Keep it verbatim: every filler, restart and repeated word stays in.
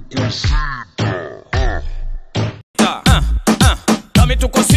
tu cosita. Dame tu cosita.